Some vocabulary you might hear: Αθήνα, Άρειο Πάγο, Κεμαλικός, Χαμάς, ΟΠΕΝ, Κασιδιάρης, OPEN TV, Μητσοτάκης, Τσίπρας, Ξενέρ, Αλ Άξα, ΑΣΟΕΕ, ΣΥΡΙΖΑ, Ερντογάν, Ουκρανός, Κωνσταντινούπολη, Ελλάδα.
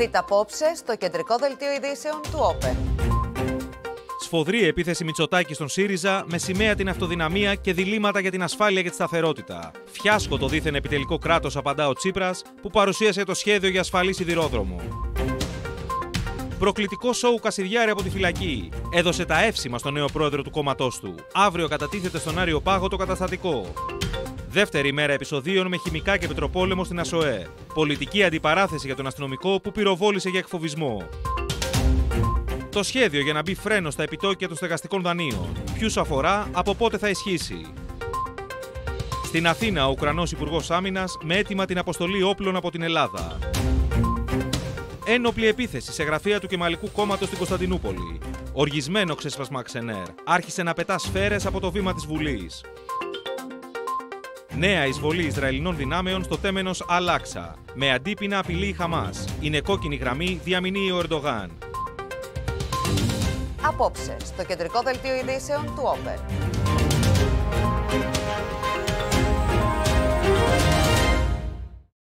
Δείτε απόψε στο κεντρικό δελτίο ειδήσεων του ΟΠΕΝ. Σφοδρή επίθεση Μητσοτάκη στον ΣΥΡΙΖΑ με σημαία την αυτοδυναμία και διλήμματα για την ασφάλεια και τη σταθερότητα. Φιάσκο το δίθεν επιτελικό κράτος, απαντά ο Τσίπρας, που παρουσίασε το σχέδιο για ασφαλή σιδηρόδρομο. Προκλητικό σόου Κασιδιάρη από τη φυλακή. Έδωσε τα εύσημα στον νέο πρόεδρο του κόμματός του. Αύριο κατατίθεται στον Άρειο Πάγο το καταστατικό. Δεύτερη ημέρα επεισοδίων με χημικά και πετροπόλεμο στην ΑΣΟΕΕ. Πολιτική αντιπαράθεση για τον αστυνομικό που πυροβόλησε για εκφοβισμό. Το σχέδιο για να μπει φρένο στα επιτόκια των στεγαστικών δανείων. Ποιους αφορά, από πότε θα ισχύσει. Στην Αθήνα, ο Ουκρανός Υπουργός Άμυνας με αίτημα την αποστολή όπλων από την Ελλάδα. Ένοπλη επίθεση σε γραφεία του Κεμαλικού κόμματος στην Κωνσταντινούπολη. Οργισμένο ξέσπασμα Ξενέρ. Άρχισε να πετά σφαίρες από το βήμα της Βουλής. Νέα εισβολή Ισραηλινών δυνάμεων στο τέμενος Αλ Άξα. Με αντίπεινα απειλή η Χαμάς. Είναι κόκκινη γραμμή, διαμηνεί ο Ερντογάν. Απόψε στο κεντρικό δελτίο ειδήσεων του Όπεν.